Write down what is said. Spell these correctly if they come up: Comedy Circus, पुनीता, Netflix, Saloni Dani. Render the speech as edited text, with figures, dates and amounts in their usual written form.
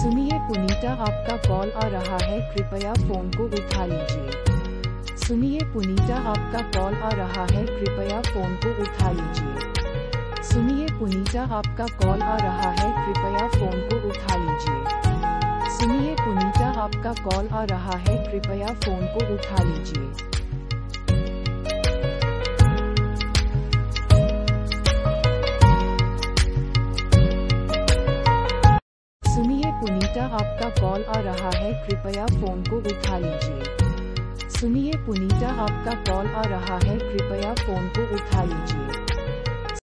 सुनिए पुनीता, आपका कॉल आ रहा है, कृपया फोन को उठा लीजिए। सुनिए पुनीता, आपका कॉल आ रहा है, कृपया फोन को उठा लीजिए। सुनिए पुनीता, आपका कॉल आ रहा है, कृपया फोन को उठा लीजिए। सुनिए पुनीता, आपका कॉल आ रहा है, कृपया फोन को उठा लीजिए। पुनीता, आपका कॉल आ रहा है, कृपया फोन को उठा लीजिए। सुनिए पुनीता, आपका कॉल आ रहा है, कृपया फोन को उठा लीजिए।